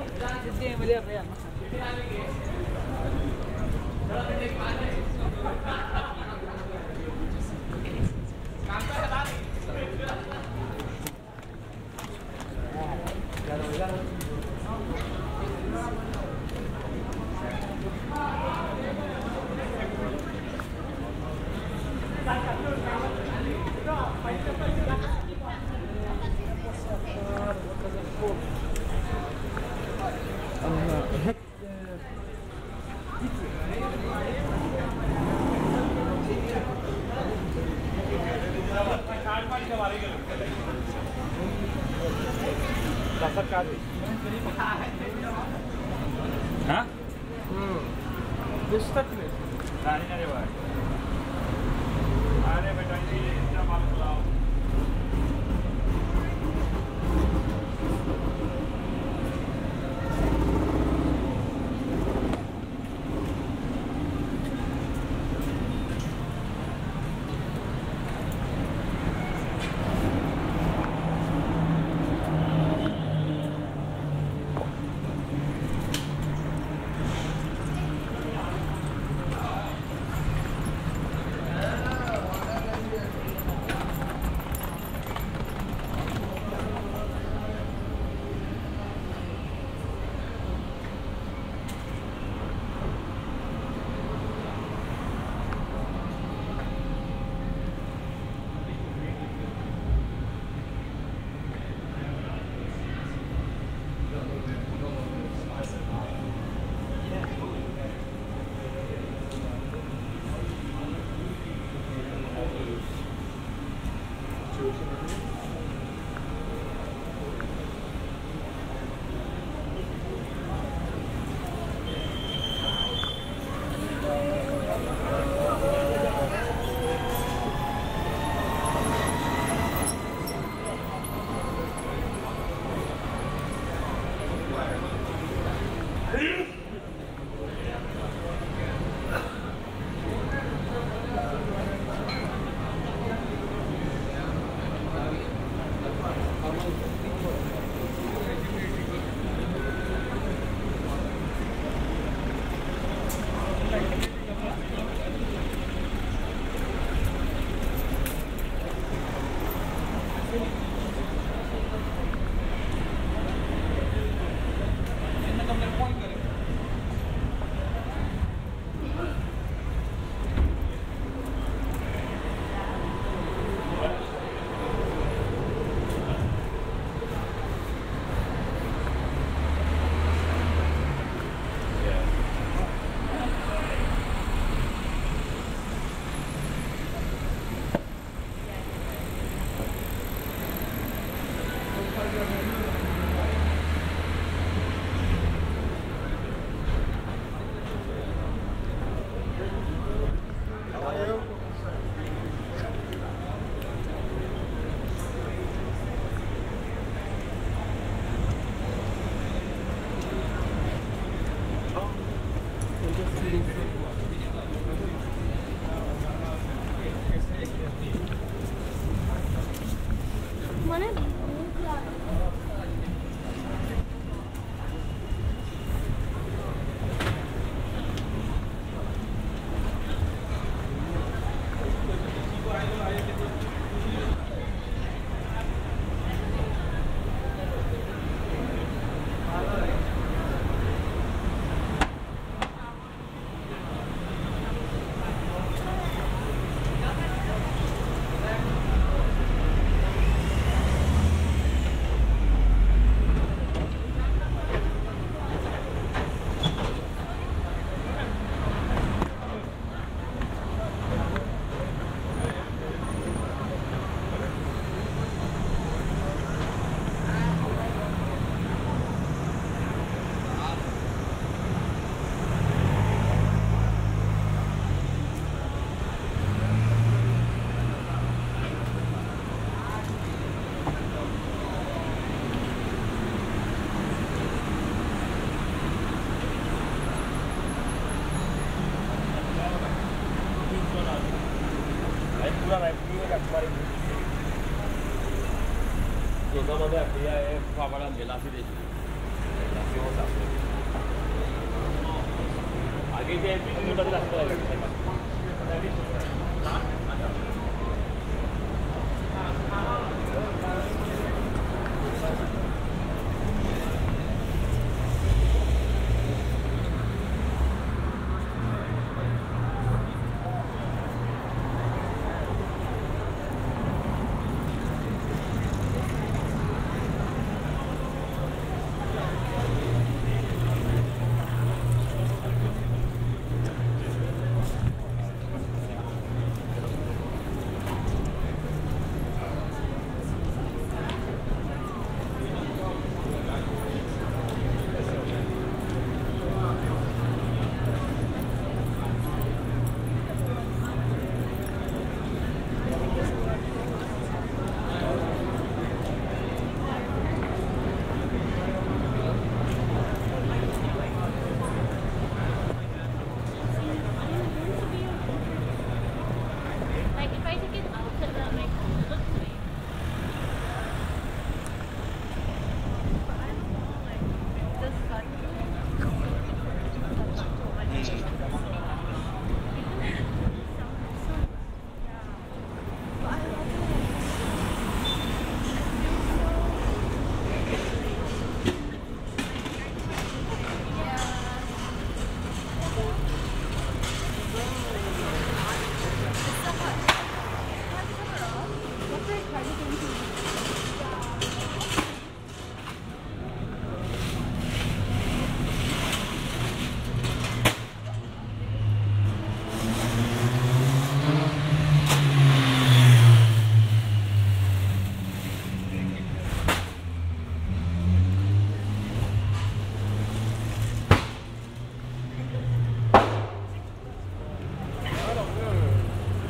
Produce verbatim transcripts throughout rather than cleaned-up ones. Gracias.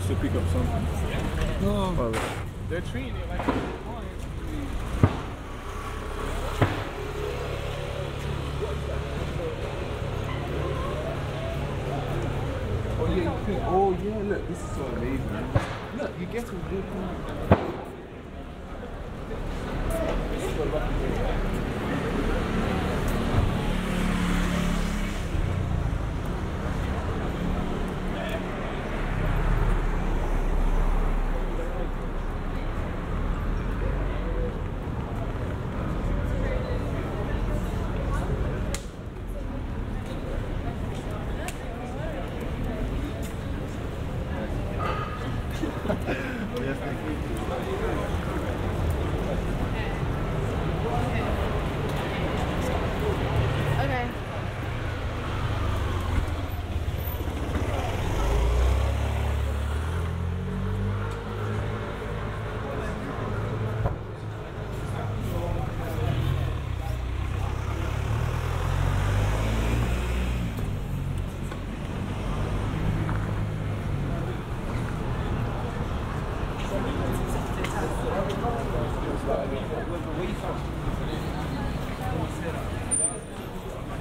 To pick up something. No, probably. They're treating it like oh yeah, you think, oh yeah, look, this is so amazing. Look, you get some good food.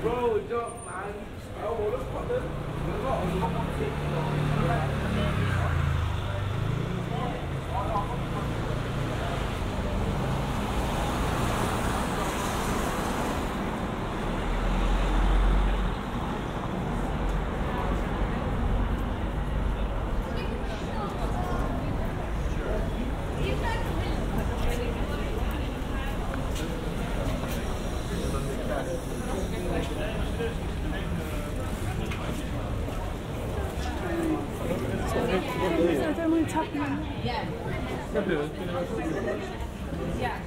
Bro, jump, man. I want to put this. There's a lot of people on the table. Yeah. Yeah.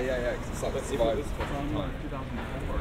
Yeah, yeah, yeah. Cause it's like this vibe. From like two thousand four.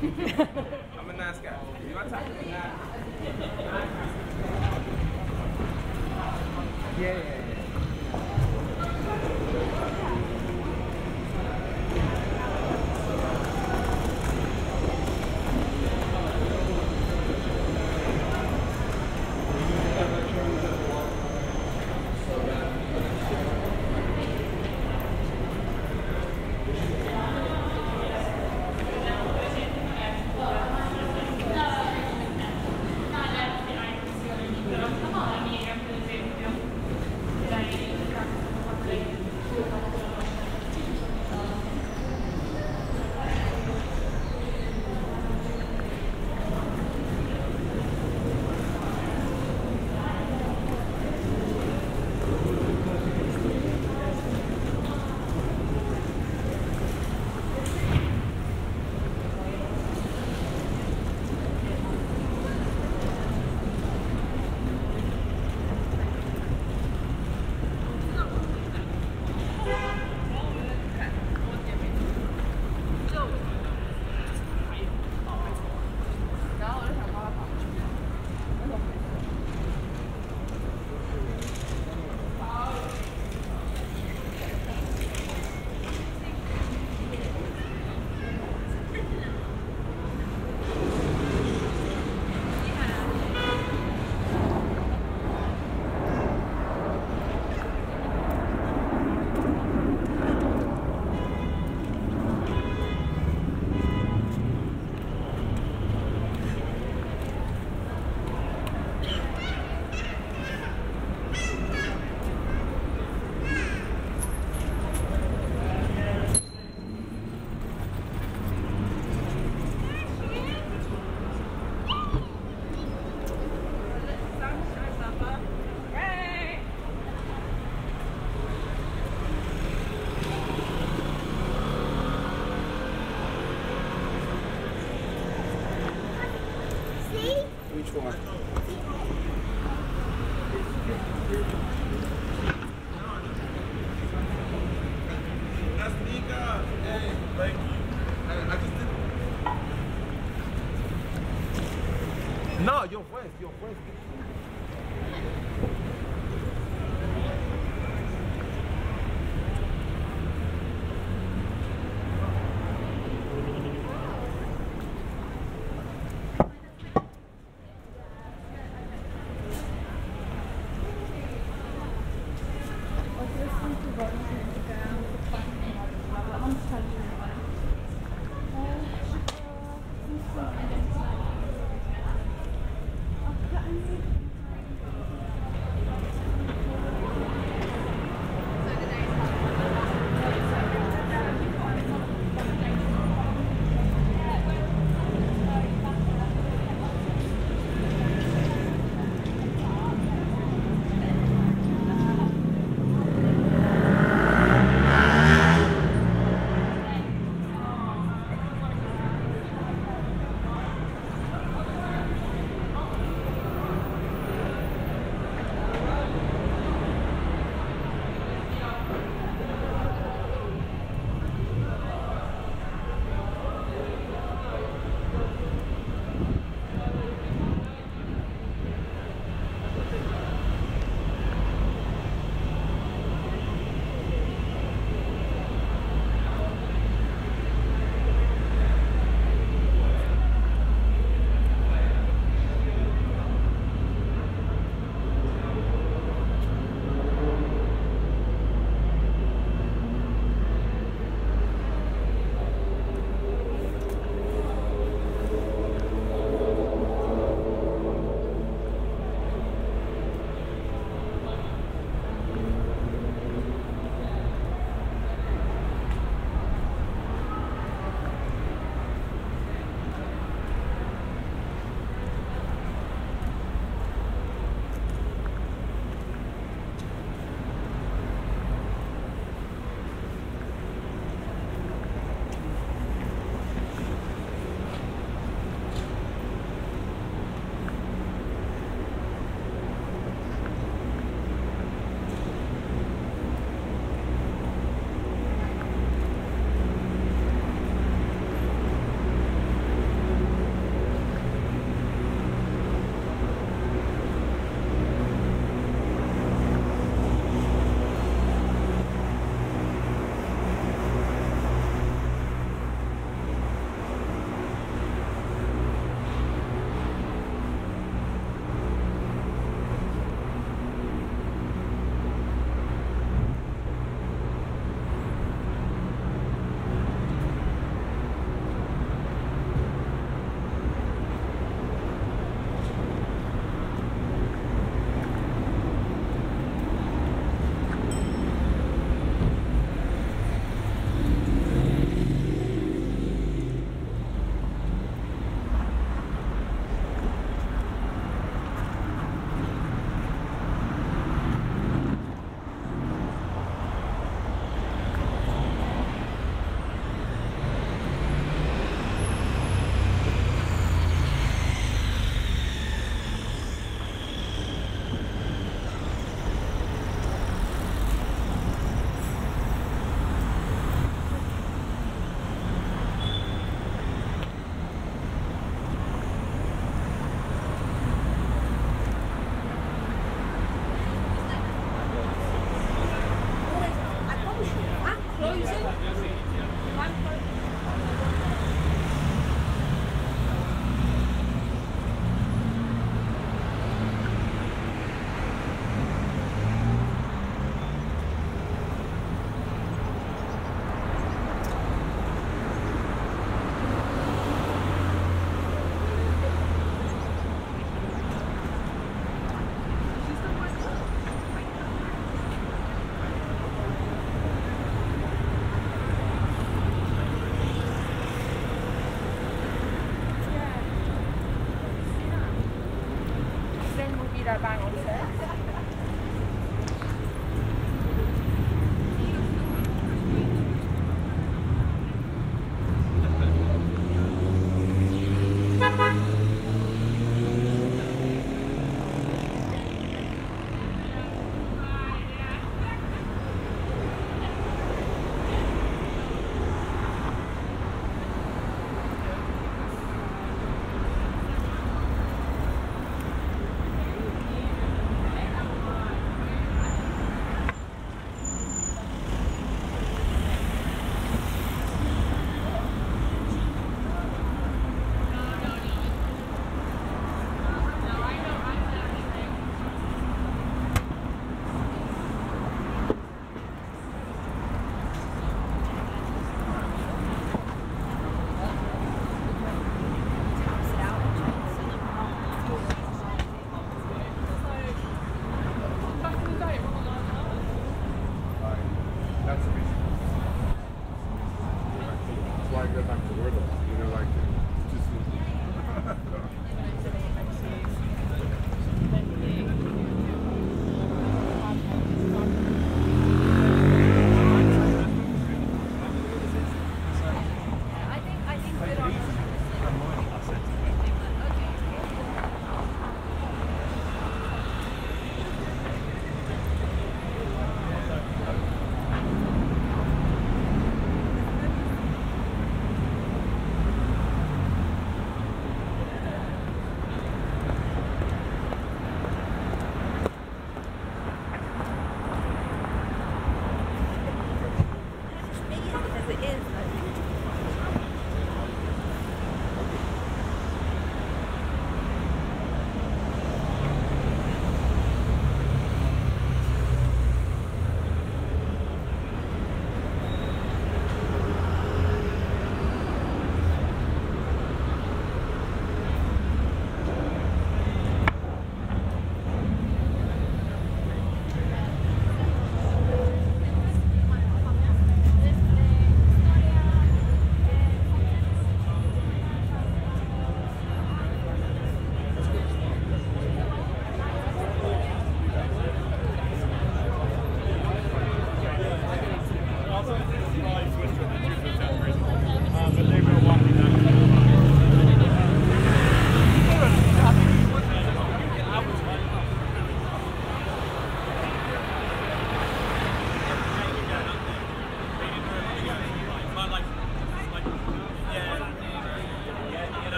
I'm a nice guy. You want to talk to me? Yeah, yeah, yeah. No, your voice, your voice. Thank you.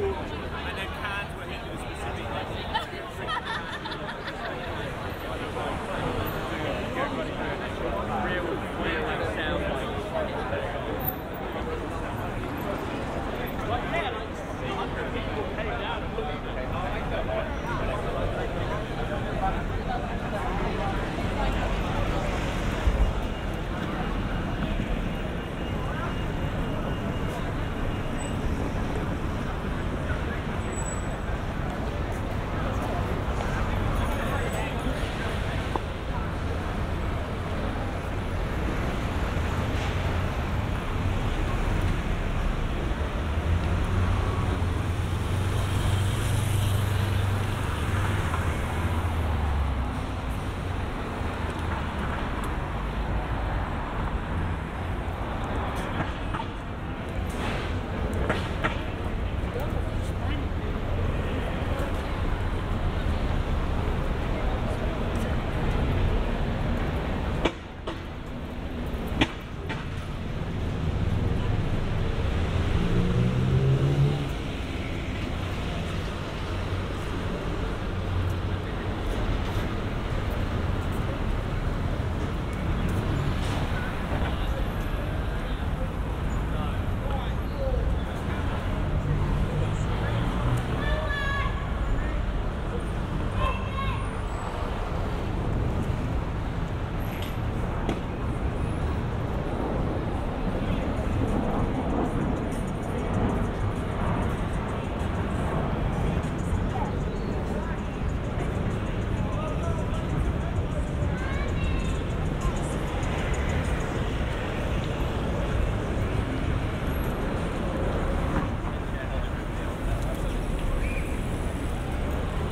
And then cans were hit to a specific level. Real, real sound like. Like, man, like one hundred people came down and looked at it.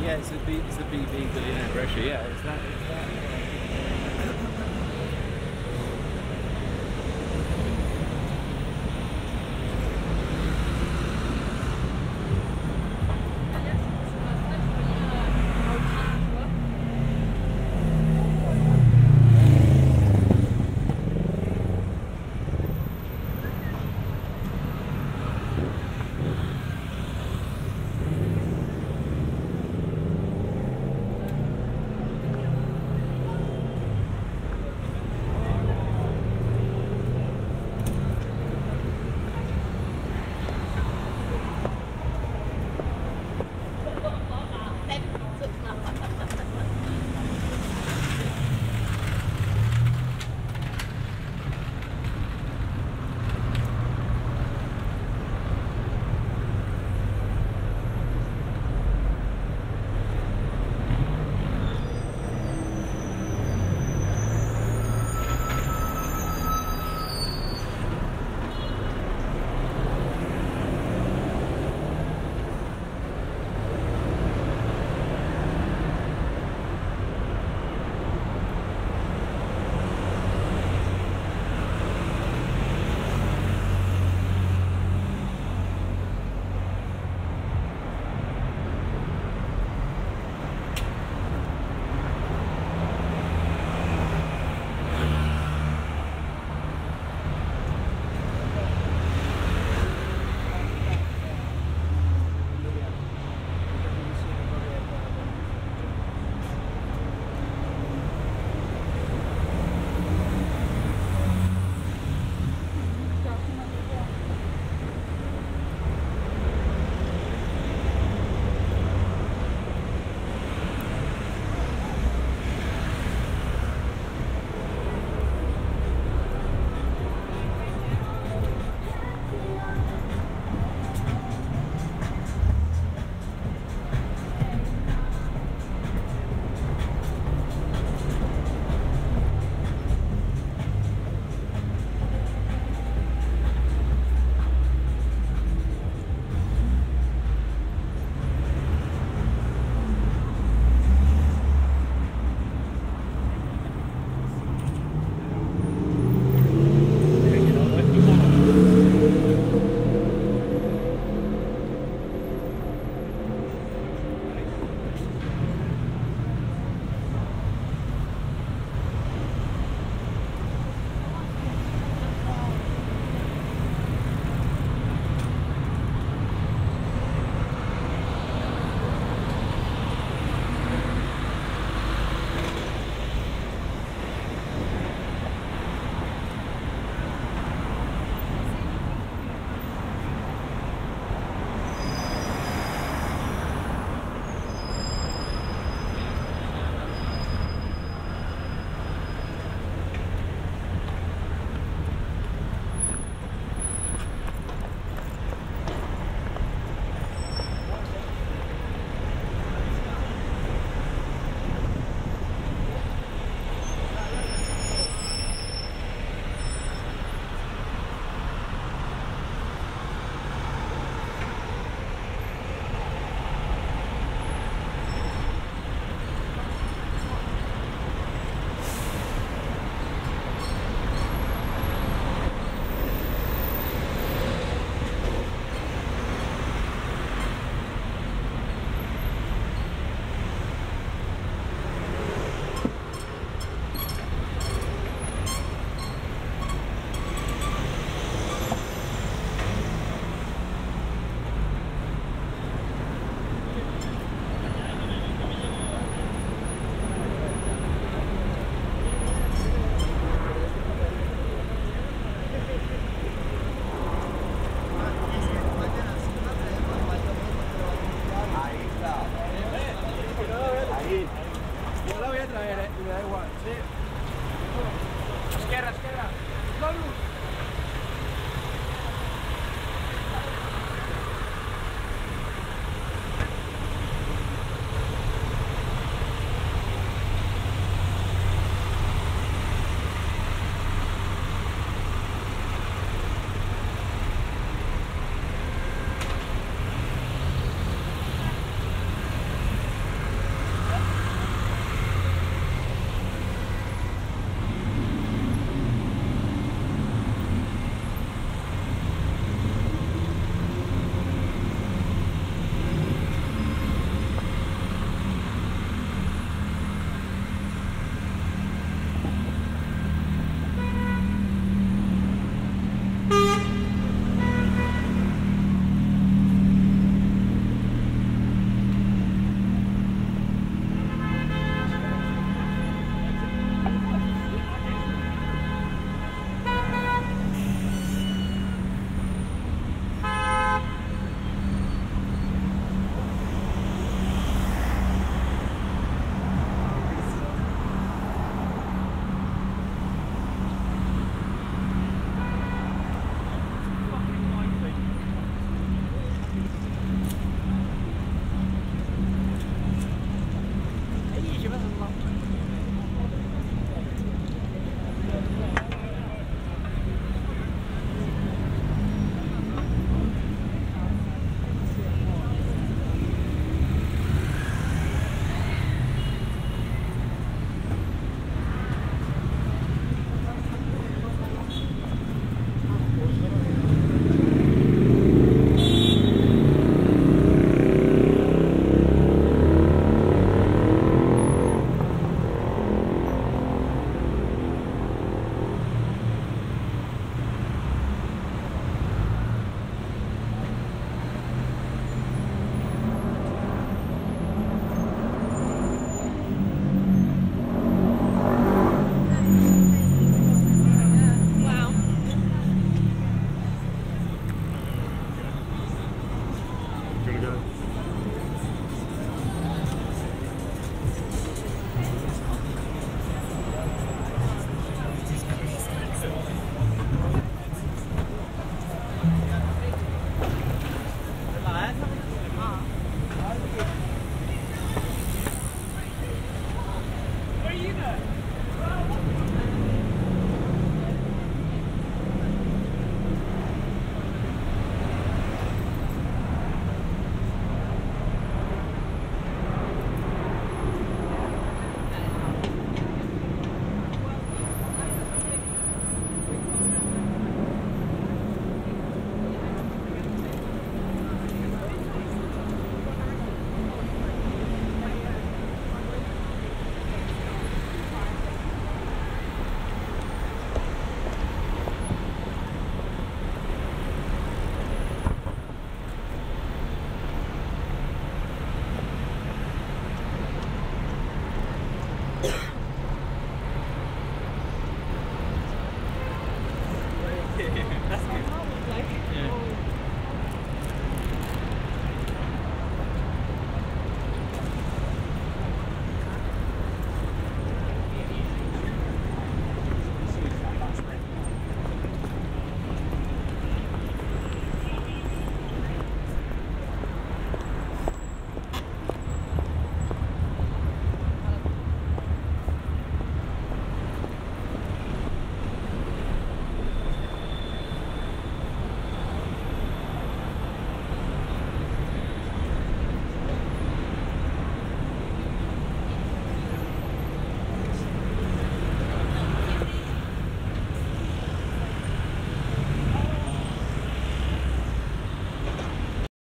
Yeah, it's the B B, it's the B B billionaire pressure, yeah. It's that, it's that.